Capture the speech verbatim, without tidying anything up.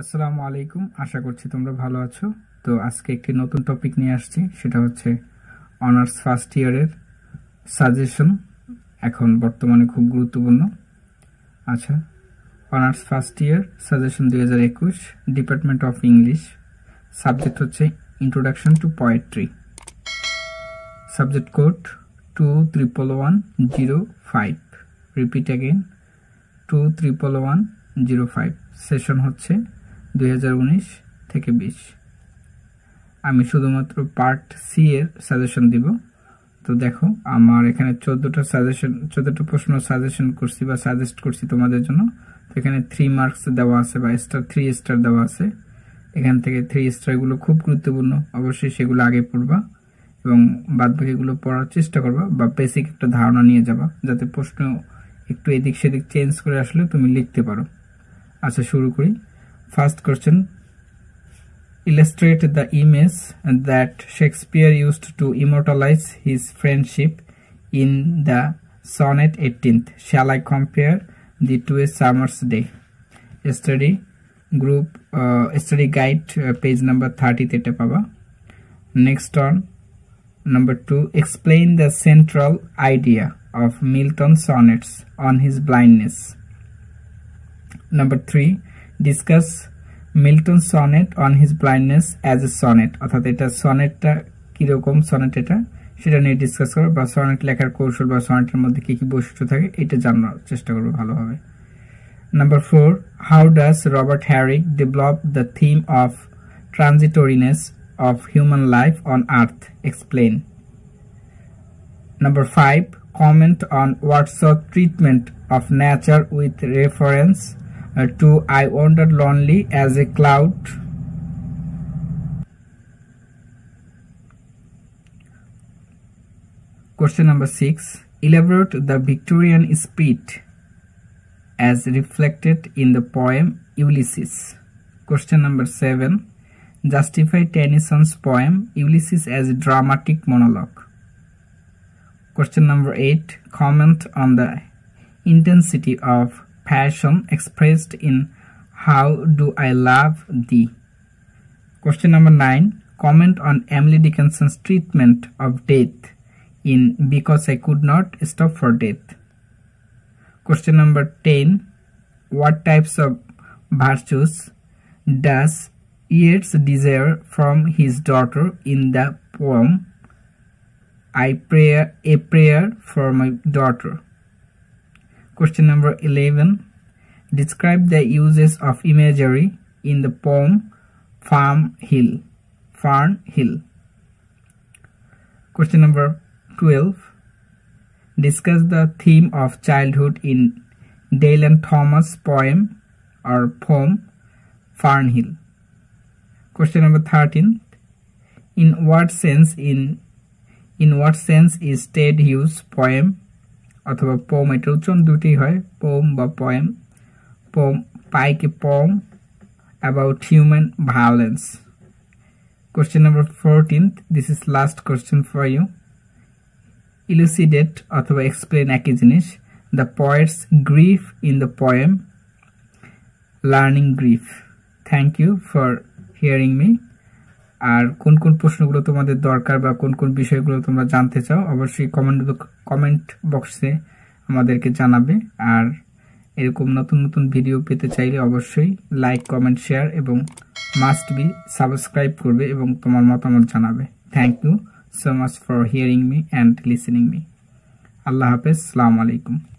আসসালামু আলাইকুম, আশা করছি তোমরা ভালো আছো। তো আজকে একটি নতুন টপিক নিয়ে আসছি, সেটা হচ্ছে অনার্স ফার্স্ট ইয়ারের সাজেশন, এখন বর্তমানে খুব গুরুত্বপূর্ণ। আচ্ছা, অনার্স ফার্স্ট ইয়ার সাজেশন দুই হাজার একুশ, ডিপার্টমেন্ট অফ ইংলিশ, সাবজেক্ট হচ্ছে introduction to poetry, subject code two triple one zero five, repeat again two triple one zero five, session হচ্ছে দুই হাজার উনিশ থেকে বিশ। আমি শুধুমাত্র পার্ট সি এর সাজেশন দিব। তো দেখো, আমার এখানে চোদ্দোটা সাজেশন চোদ্দোটা প্রশ্ন সাজেশন করছি বা সাজেস্ট করছি তোমাদের জন্য। তো এখানে থ্রি মার্কস দেওয়া আছে বা স্টার থ্রি স্টার দেওয়া আছে। এখান থেকে থ্রি স্টারগুলো খুব গুরুত্বপূর্ণ, অবশ্যই সেগুলো আগে পড়বা এবং বাদবাকিগুলো পড়ার চেষ্টা করবা বা বেসিক একটা ধারণা নিয়ে যাবা, যাতে প্রশ্ন একটু এদিক সেদিক চেঞ্জ করে আসলে তুমি লিখতে পারো। আচ্ছা, শুরু করি। First question, illustrate the image that Shakespeare used to immortalize his friendship in the sonnet eighteenth. Shall I compare the two a summer's day? Study group uh, study guide uh, page number thirty theta paba. Next on number two, explain the central idea of Milton's sonnets on his blindness. Number three, discuss Milton's sonnet on his blindness as a sonnet. অর্থাৎ এটা সনেটটা কীরকম, sonnet এটা সেটা নিয়ে discuss করো, বা sonnet লেখার কৌশল বা সনেটের মধ্যে কী কী বৈশিষ্ট্য থাকে এটা জানার চেষ্টা করবো ভালোভাবে। Number four, how does Robert Herrick develop the theme of transitoriness of human life on earth? Explain. Number five, comment on Watson treatment of nature with reference Uh, to I wandered lonely as a cloud. Question number six, elaborate the Victorian spirit as reflected in the poem Ulysses. Question number seven, justify Tennyson's poem Ulysses as a dramatic monologue. Question number eight, comment on the intensity of passion expressed in How Do I Love Thee? Question number nine, comment on Emily Dickinson's treatment of death in Because I Could Not Stop for Death. Question number ten, what types of virtues does Yeats desire from his daughter in the poem I pray a prayer for my daughter? Question number eleven, describe the uses of imagery in the poem Fern Hill. Fern Hill. Question number twelve, discuss the theme of childhood in Dylan Thomas' poem or poem Fern Hill. Question number thirteen, in what sense in in what sense is Ted Hughes' poem অথবা poem, এটার উচ্চারণ দুটি হয়, poem বা poem, poem পাইকে poem about human violence. Question number fourteen, this is last question for you, elucidate অথবা explain একই জিনিস the poet's grief in the poem learning grief. Thank you for hearing me. আর কোন কোন প্রশ্নগুলো তোমাদের দরকার বা কোন কোন বিষয়গুলো তোমরা জানতে চাও, অবশ্যই কমেন্ট কমেন্ট বক্সে আমাদেরকে জানাবে। আর এরকম নতুন নতুন ভিডিও পেতে চাইলে অবশ্যই লাইক, কমেন্ট, শেয়ার এবং মাস্ট বি সাবস্ক্রাইব করবে এবং তোমার মতামত জানাবে। Thank you so much for hearing me and listening me. আল্লাহ হাফেজ, আসসালামু আলাইকুম।